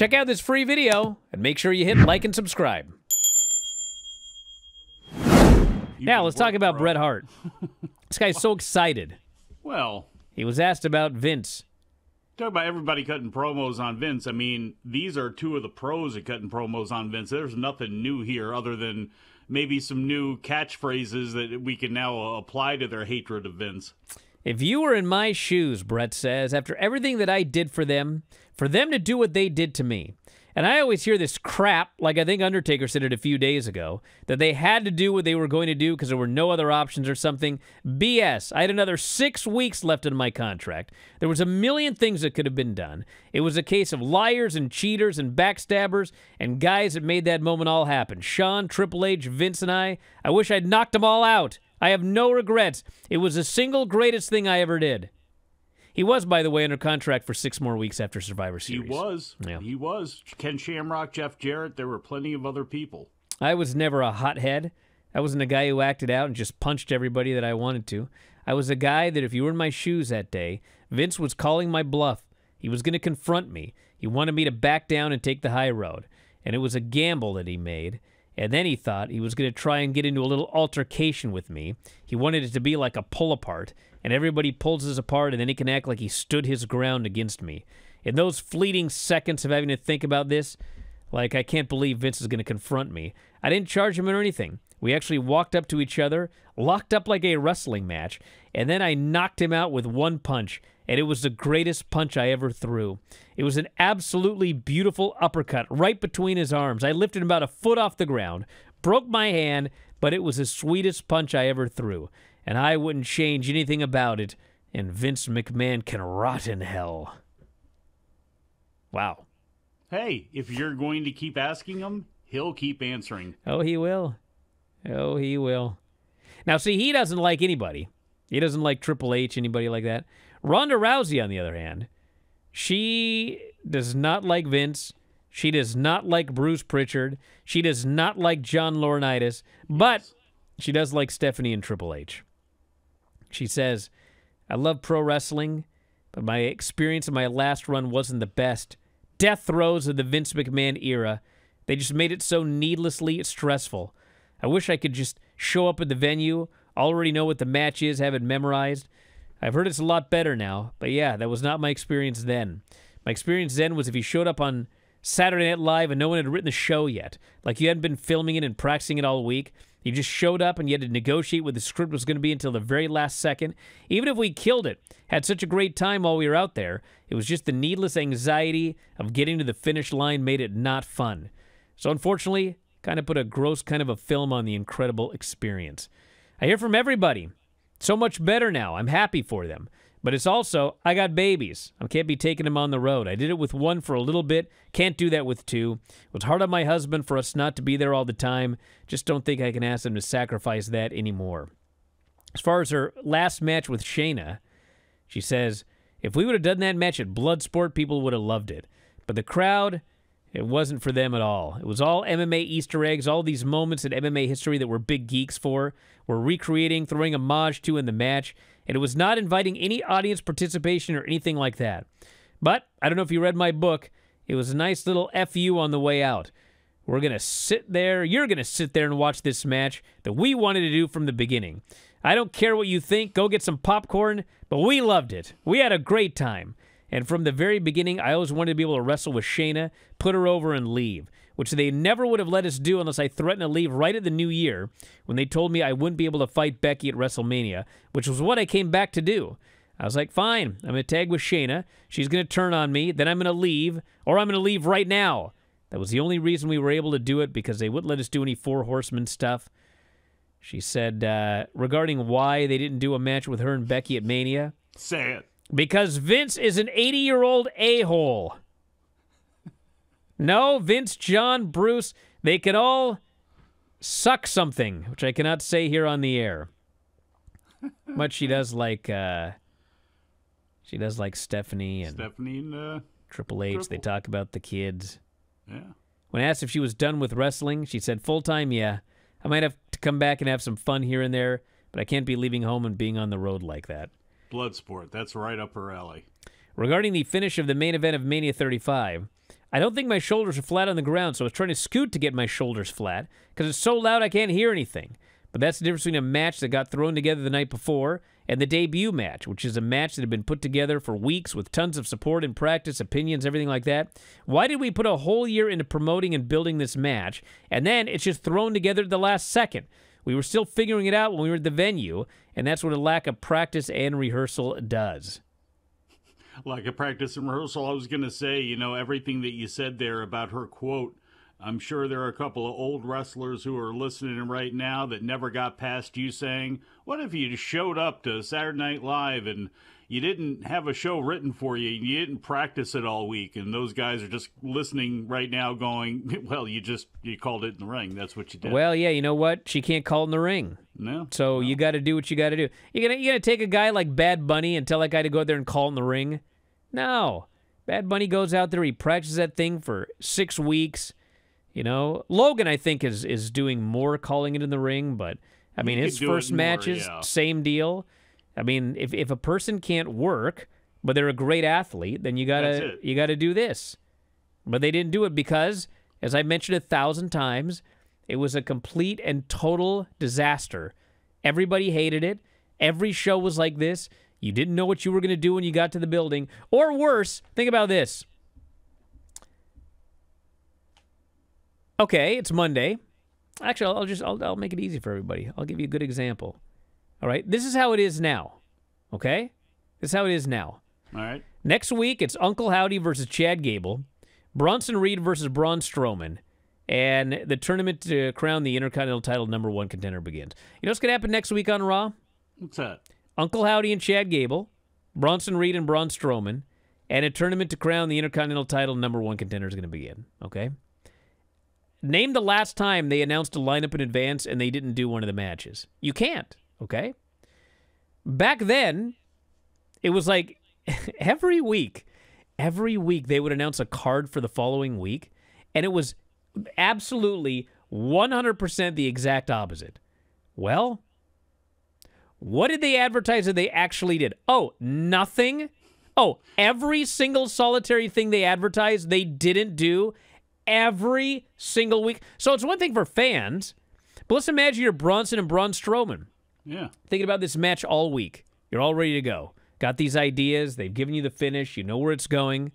Check out this free video and make sure you hit like and subscribe. Now, let's talk about Bret Hart. This guy's so excited. Well, he was asked about Vince. Talk about everybody cutting promos on Vince. I mean, these are two of the pros at cutting promos on Vince. There's nothing new here other than maybe some new catchphrases that we can now apply to their hatred of Vince. If you were in my shoes, Bret says, after everything that I did for them to do what they did to me. And I always hear this crap, like I think Undertaker said it a few days ago, that they had to do what they were going to do because there were no other options or something. BS. I had another 6 weeks left in my contract. There was a million things that could have been done. It was a case of liars and cheaters and backstabbers and guys that made that moment all happen. Shawn, Triple H, Vince, and I wish I'd knocked them all out. I have no regrets. It was the single greatest thing I ever did. He was, by the way, under contract for 6 more weeks after Survivor Series. He was. Yeah. He was. Ken Shamrock, Jeff Jarrett, there were plenty of other people. I was never a hothead. I wasn't a guy who acted out and just punched everybody that I wanted to. I was a guy that if you were in my shoes that day, Vince was calling my bluff. He was going to confront me. He wanted me to back down and take the high road. And it was a gamble that he made. And then he thought he was going to try and get into a little altercation with me. He wanted it to be like a pull-apart, and everybody pulls us apart, and then he can act like he stood his ground against me. In those fleeting seconds of having to think about this, like, I can't believe Vince is going to confront me. I didn't charge him or anything. We actually walked up to each other, locked up like a wrestling match, and then I knocked him out with one punch, and it was the greatest punch I ever threw. It was an absolutely beautiful uppercut right between his arms. I lifted him about a foot off the ground, broke my hand, but it was the sweetest punch I ever threw, and I wouldn't change anything about it, and Vince McMahon can rot in hell. Wow. Hey, if you're going to keep asking him, he'll keep answering. Oh, he will. Oh, he will. Now, see, he doesn't like anybody. He doesn't like Triple H, anybody like that. Ronda Rousey, on the other hand, she does not like Vince. She does not like Bruce Prichard. She does not like John Laurinaitis. But she does like Stephanie and Triple H. She says, I love pro wrestling, but my experience in my last run wasn't the best. Death throes of the Vince McMahon era. They just made it so needlessly stressful. I wish I could just show up at the venue, already know what the match is, have it memorized. I've heard it's a lot better now, but yeah, that was not my experience then. My experience then was if you showed up on Saturday Night Live and no one had written the show yet, like you hadn't been filming it and practicing it all week, you just showed up and you had to negotiate what the script was going to be until the very last second. Even if we killed it, had such a great time while we were out there, it was just the needless anxiety of getting to the finish line made it not fun. So unfortunately, kind of put a gross kind of a film on the incredible experience. I hear from everybody. So much better now. I'm happy for them. But it's also, I got babies. I can't be taking them on the road. I did it with one for a little bit. Can't do that with two. It was hard on my husband for us not to be there all the time. Just don't think I can ask them to sacrifice that anymore. As far as her last match with Shayna, she says, if we would have done that match at Bloodsport, people would have loved it. But the crowd, it wasn't for them at all. It was all MMA Easter eggs, all these moments in MMA history that we're big geeks for, we're recreating, throwing homage to in the match, and it was not inviting any audience participation or anything like that. But I don't know if you read my book. It was a nice little FU on the way out. We're going to sit there. You're going to sit there and watch this match that we wanted to do from the beginning. I don't care what you think. Go get some popcorn. But we loved it. We had a great time. And from the very beginning, I always wanted to be able to wrestle with Shayna, put her over, and leave, which they never would have let us do unless I threatened to leave right at the new year when they told me I wouldn't be able to fight Becky at WrestleMania, which was what I came back to do. I was like, fine, I'm going to tag with Shayna. She's going to turn on me. Then I'm going to leave, or I'm going to leave right now. That was the only reason we were able to do it, because they wouldn't let us do any Four Horsemen stuff. She said, regarding why they didn't do a match with her and Becky at Mania. Say it. Because Vince is an 80-year-old a-hole. No, Vince, John, Bruce, they could all suck something, which I cannot say here on the air. But she does like Stephanie and, Triple H. They talk about the kids. Yeah. When asked if she was done with wrestling, she said, full-time, yeah. I might have to come back and have some fun here and there, but I can't be leaving home and being on the road like that. Bloodsport, that's right up her alley. Regarding the finish of the main event of Mania 35, I don't think my shoulders are flat on the ground, so I was trying to scoot to get my shoulders flat because it's so loud I can't hear anything. But that's the difference between a match that got thrown together the night before and the debut match, which is a match that had been put together for weeks with tons of support and practice, opinions, everything like that. Why did we put a whole year into promoting and building this match, and then it's just thrown together at the last second? We were still figuring it out when we were at the venue, and that's what a lack of practice and rehearsal does. Like a practice and rehearsal, I was going to say, you know, everything that you said there about her quote, I'm sure there are a couple of old wrestlers who are listening right now that never got past you saying, what if you showed up to Saturday Night Live and you didn't have a show written for you and you didn't practice it all week? And those guys are just listening right now going, well, you called it in the ring. That's what you did. Well, yeah, you know what? She can't call in the ring. No. So you got to do what you got to do. You got to take a guy like Bad Bunny and tell that guy to go out there and call in the ring? No. Bad Bunny goes out there. He practices that thing for 6 weeks. You know, Logan, I think, is doing more calling it in the ring, but, I mean, his first matches, same deal. I mean, if a person can't work, but they're a great athlete, then you gotta do this. But they didn't do it because, as I mentioned 1,000 times, it was a complete and total disaster. Everybody hated it. Every show was like this. You didn't know what you were going to do when you got to the building. Or worse, think about this. Okay, it's Monday. Actually, I'll make it easy for everybody. I'll give you a good example. All right, this is how it is now. Okay, this is how it is now. All right. Next week, it's Uncle Howdy versus Chad Gable, Bronson Reed versus Braun Strowman, and the tournament to crown the Intercontinental title #1 contender begins. You know what's gonna happen next week on Raw? What's that? Uncle Howdy and Chad Gable, Bronson Reed and Braun Strowman, and a tournament to crown the Intercontinental title #1 contender is gonna begin. Okay. Name the last time they announced a lineup in advance and they didn't do one of the matches. You can't, okay? Back then, it was like every week they would announce a card for the following week, and it was absolutely 100% the exact opposite. Well, what did they advertise that they actually did? Oh, nothing? Oh, every single solitary thing they advertised they didn't do every single week. So it's one thing for fans, but let's imagine you're Bronson and Braun Strowman. Yeah. Thinking about this match all week. You're all ready to go. Got these ideas. They've given you the finish. You know where it's going.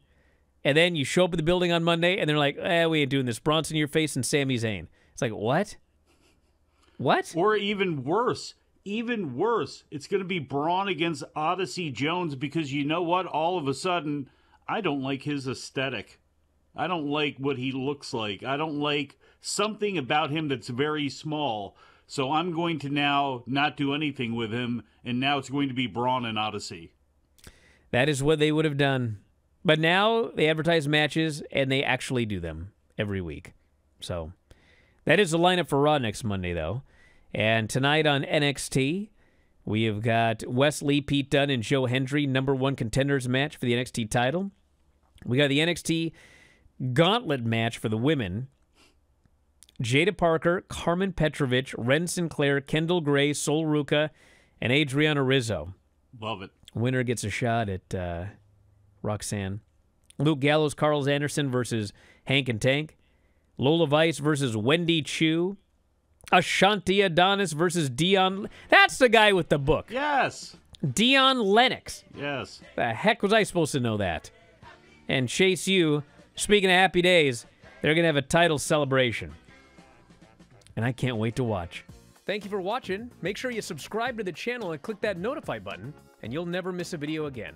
And then you show up at the building on Monday, and they're like, eh, we ain't doing this. Bronson, your face, and Sami Zayn. It's like, what? What? Or even worse. Even worse. It's going to be Braun against Odyssey Jones because you know what? All of a sudden, I don't like his aesthetic. I don't like what he looks like. I don't like something about him that's very small. So I'm going to now not do anything with him, and now it's going to be Braun and Odyssey. That is what they would have done. But now they advertise matches, and they actually do them every week. So that is the lineup for Raw next Monday, though. And tonight on NXT, we have got Wesley, Pete Dunne, and Joe Hendry, #1 contenders match for the NXT title. We got the NXT Gauntlet match for the women. Jada Parker, Carmen Petrovich, Ren Sinclair, Kendall Gray, Sol Ruka, and Adriana Rizzo. Love it. Winner gets a shot at Roxanne. Luke Gallows, Carl Anderson versus Hank and Tank. Lola Vice versus Wendy Chu. Ashanti Adonis versus Dion. That's the guy with the book. Yes. Dion Lennox. Yes. The heck was I supposed to know that? And Chase U. Speaking of happy days, they're going to have a title celebration. And I can't wait to watch. Thank you for watching. Make sure you subscribe to the channel and click that notify button, and you'll never miss a video again.